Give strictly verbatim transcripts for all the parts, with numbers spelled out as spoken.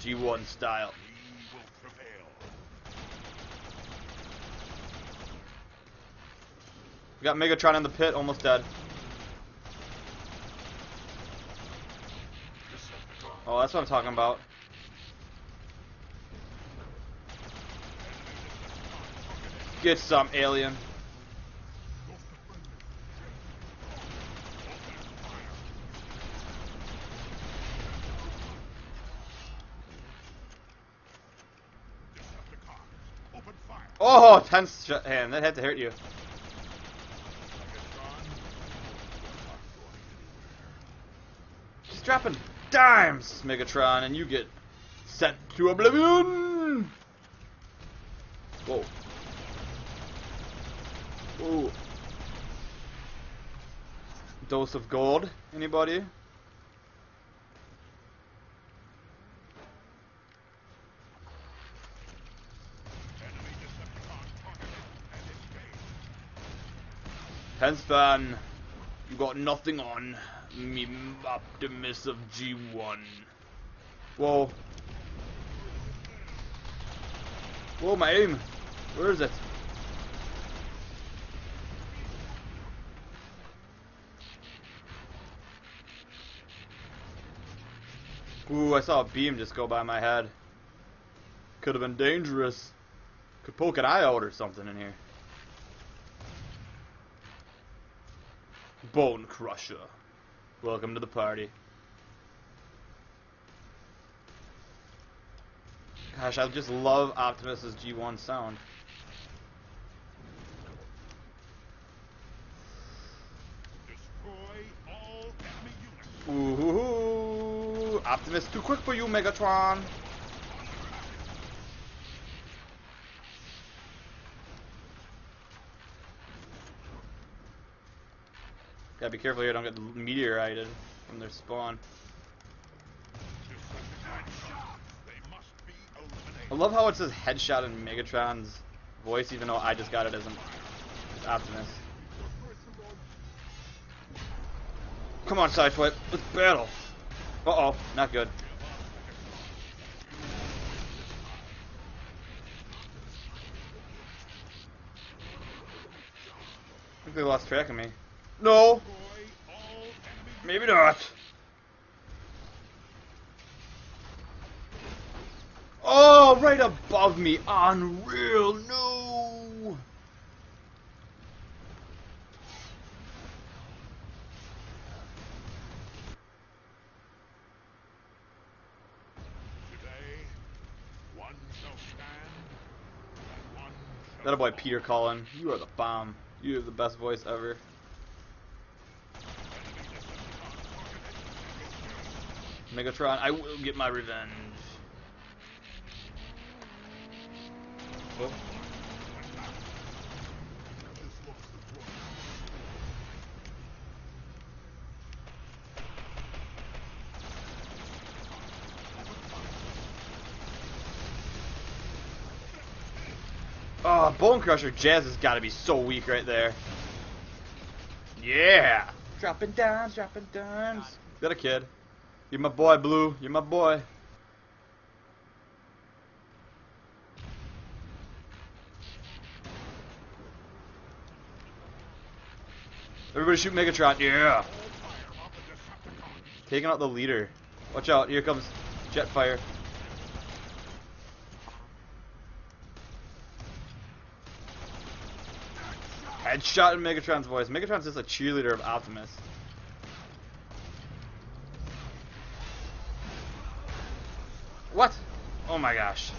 G one style. We will prevail. We got Megatron in the pit, almost dead. Oh, that's what I'm talking about. Get some, alien. Oh, tense shot hand. That had to hurt you. Just dropping dimes, Megatron, and you get sent to oblivion. Whoa. Ooh. Dose of gold. Anybody? Hensfan, you got nothing on me, Optimus of G one. Whoa. Whoa, my aim. Where is it? Ooh, I saw a beam just go by my head. Could have been dangerous. Could poke an eye out or something in here. Bone Crusher. Welcome to the party. Gosh, I just love Optimus's G one sound. Destroy all enemy units. Ooh, Optimus, too quick for you, Megatron. Gotta be careful here, don't get meteorited from their spawn. I love how it says headshot in Megatron's voice, even though I just got it as an Optimus. Come on, Sideswipe, let's battle. Uh oh, not good. I think they lost track of me. No, maybe not. Oh, right above me, unreal, no. Today, one shall stand, and one shall. That boy, Peter Cullen, you are the bomb. You have the best voice ever. Megatron, I will get my revenge. Oh. Oh, Bone Crusher Jazz has got to be so weak right there. Yeah! Dropping dimes, dropping dimes. Is that a kid? You're my boy, Blue. You're my boy. Everybody shoot Megatron. Yeah. Taking out the leader. Watch out. Here comes Jetfire. Headshot in Megatron's voice. Megatron's just a cheerleader of Optimus. What? Oh my gosh.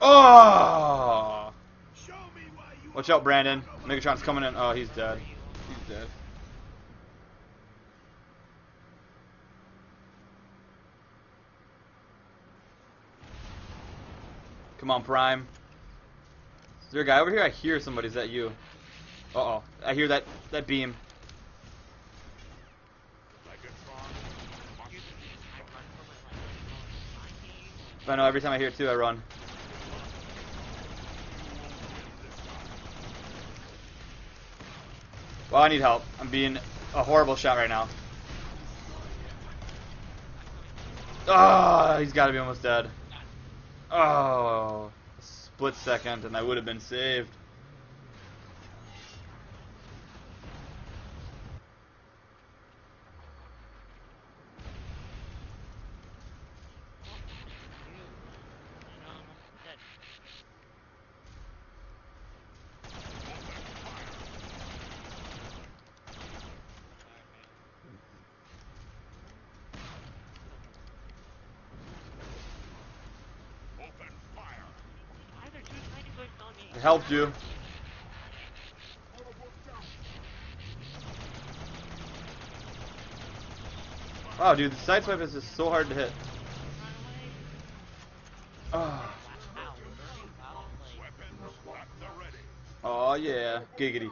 Oh! Watch out, Brandon. Megatron's coming in. Oh, he's dead. He's dead. Come on, Prime. Is there a guy over here? I hear somebody. Is that you? Uh-oh. I hear that that beam. I know. Every time I hear it, too, I run. Well, I need help. I'm being a horrible shot right now. Oh, he's got to be almost dead. Oh, split second, and I would have been saved. Helped you. Wow, dude, the Sideswipe is just so hard to hit. Oh, oh yeah, giggity.